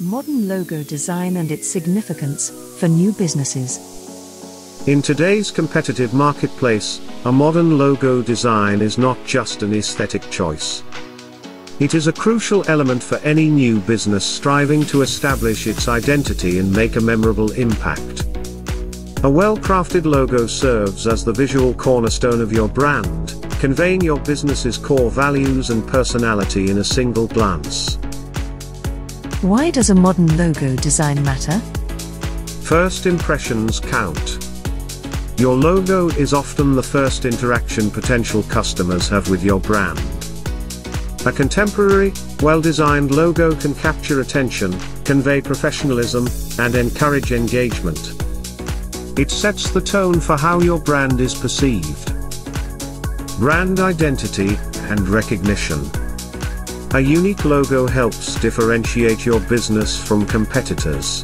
Modern logo design and its significance for new businesses. In today's competitive marketplace, a modern logo design is not just an aesthetic choice. It is a crucial element for any new business striving to establish its identity and make a memorable impact. A well-crafted logo serves as the visual cornerstone of your brand, conveying your business's core values and personality in a single glance. Why does a modern logo design matter? First impressions count. Your logo is often the first interaction potential customers have with your brand. A contemporary, well-designed logo can capture attention, convey professionalism, and encourage engagement. It sets the tone for how your brand is perceived. Brand identity and recognition. A unique logo helps differentiate your business from competitors.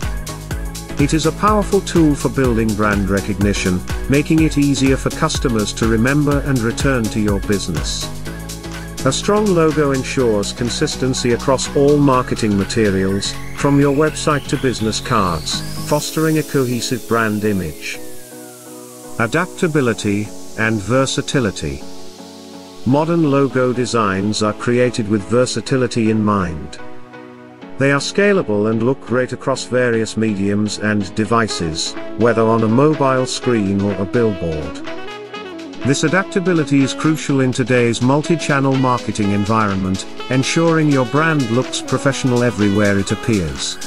It is a powerful tool for building brand recognition, making it easier for customers to remember and return to your business. A strong logo ensures consistency across all marketing materials, from your website to business cards, fostering a cohesive brand image. Adaptability and versatility. Modern logo designs are created with versatility in mind. They are scalable and look great across various mediums and devices, whether on a mobile screen or a billboard. This adaptability is crucial in today's multi-channel marketing environment, ensuring your brand looks professional everywhere it appears.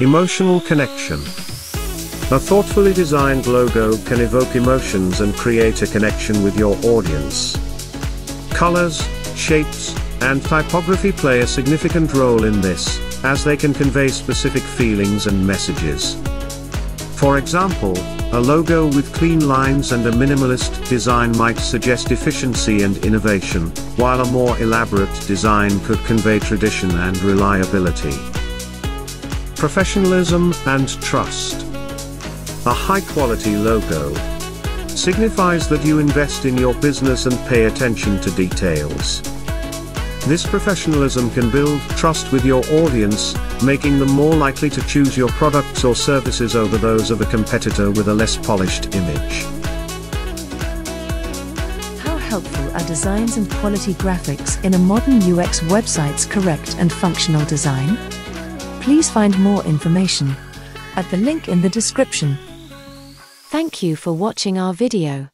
Emotional connection. A thoughtfully designed logo can evoke emotions and create a connection with your audience. Colors, shapes, and typography play a significant role in this, as they can convey specific feelings and messages. For example, a logo with clean lines and a minimalist design might suggest efficiency and innovation, while a more elaborate design could convey tradition and reliability. Professionalism and trust. A high-quality logo signifies that you invest in your business and pay attention to details. This professionalism can build trust with your audience, making them more likely to choose your products or services over those of a competitor with a less polished image. How helpful are designs and quality graphics in a modern UX website's correct and functional design? Please find more information at the link in the description. Thank you for watching our video.